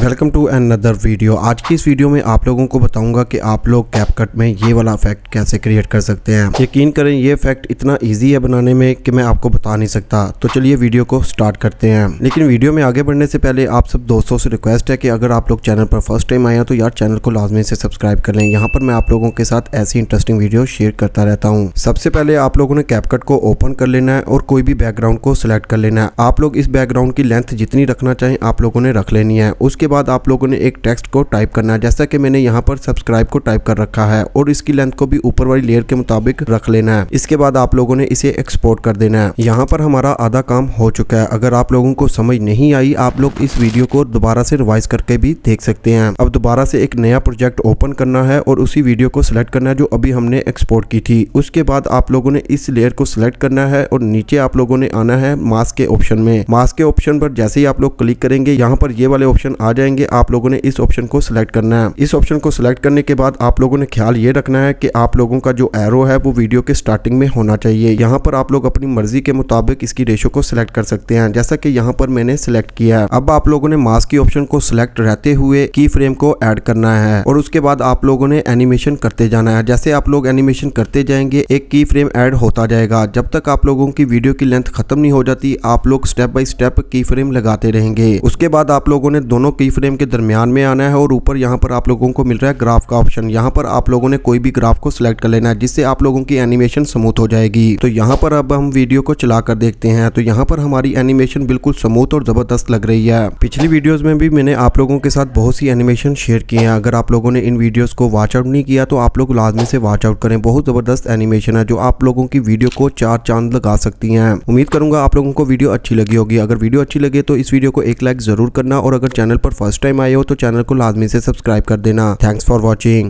Welcome to another video. आज की इस वीडियो में आप लोगों को बताऊंगा कि आप लोग कैपकट में ये वाला इफेक्ट कैसे क्रिएट कर सकते हैं। यकीन करें ये इफेक्ट इतना इजी है बनाने में कि मैं आपको बता नहीं सकता। तो चलिए वीडियो को स्टार्ट करते हैं। लेकिन वीडियो में आगे बढ़ने से पहले आप सब दोस्तों से रिक्वेस्ट है कि अगर आप लोग चैनल पर फर्स्ट टाइम आए तो यार चैनल को लाजमी से सब्सक्राइब कर लें। यहाँ पर मैं आप लोगों के साथ ऐसी इंटरेस्टिंग वीडियो शेयर करता रहता हूँ। सबसे पहले आप लोगों ने कैपकट को ओपन कर लेना है और कोई भी बैकग्राउंड को सिलेक्ट कर लेना है। आप लोग इस बैकग्राउंड की लेंथ जितनी रखना चाहें आप लोगों ने रख लेनी है। उसके बाद आप लोगों ने एक टेक्स्ट को टाइप करना है, जैसा कि मैंने यहाँ पर सब्सक्राइब को टाइप कर रखा है, और इसकी लेंथ को भी ऊपर वाली लेयर के मुताबिक रख लेना है। इसके बाद आप लोगों ने इसे एक्सपोर्ट कर देना है। यहाँ पर हमारा आधा काम हो चुका है। अगर आप लोगों को समझ नहीं आई आप लोग इस वीडियो को दोबारा से रिवाइज करके भी देख सकते हैं। अब दोबारा से एक नया प्रोजेक्ट ओपन करना है और उसी वीडियो को सिलेक्ट करना है जो अभी हमने एक्सपोर्ट की थी। उसके बाद आप लोगों ने इस लेयर को सिलेक्ट करना है और नीचे आप लोगों ने आना है मास्क के ऑप्शन में। मास्क के ऑप्शन पर जैसे ही आप लोग क्लिक करेंगे यहाँ पर ये वाले ऑप्शन आ जाएंगे। आप लोगों ने इस ऑप्शन को सिलेक्ट करना है। इस ऑप्शन को सिलेक्ट करने के बाद आप लोगों ने ख्याल ये रखना है कि आप लोगों का जो एरो है वो वीडियो के स्टार्टिंग में होना चाहिए। यहाँ पर आप लोग अपनी मर्जी के मुताबिक इसकी रेशियो को सिलेक्ट कर सकते हैं, जैसा कि यहाँ पर मैंने सिलेक्ट किया है। अब आप लोगों ने मास्क की ऑप्शन को सिलेक्ट रहते हुए की फ्रेम को ऐड करना है और उसके बाद आप लोगों ने एनिमेशन करते जाना है। जैसे आप लोग एनिमेशन करते जाएंगे एक की फ्रेम ऐड होता जाएगा। जब तक आप लोगों की वीडियो की लेंथ खत्म नहीं हो जाती आप लोग स्टेप बाय स्टेप की फ्रेम लगाते रहेंगे। उसके बाद आप लोगों ने दोनों की फ्रेम के दरमियान में आना है और ऊपर यहाँ पर आप लोगों को मिल रहा है ग्राफ का ऑप्शन। यहाँ पर आप लोगों ने कोई भी ग्राफ को सिलेक्ट कर लेना है जिससे आप लोगों की एनिमेशन स्मूथ हो जाएगी। तो यहाँ पर अब हम वीडियो को चलाकर देखते हैं। तो यहाँ पर हमारी एनिमेशन बिल्कुल स्मूथ और जबरदस्त लग रही है। पिछली वीडियोस में भी मैंने आप लोगों के साथ बहुत सी एनिमेशन शेयर किए हैं। अगर आप लोगों ने इन वीडियोस को वॉच आउट नहीं किया तो आप लोग लाजमी से वॉच आउट करें। बहुत जबरदस्त एनिमेशन है जो आप लोगों की वीडियो को चार चांद लगा सकती है। उम्मीद करूंगा आप लोगों को वीडियो अच्छी लगी होगी। अगर वीडियो अच्छी लगे तो इस वीडियो को एक लाइक जरूर करना और अगर चैनल पर फर्स्ट टाइम आए हो तो चैनल को लाजमी से सब्सक्राइब कर देना। Thanks for watching.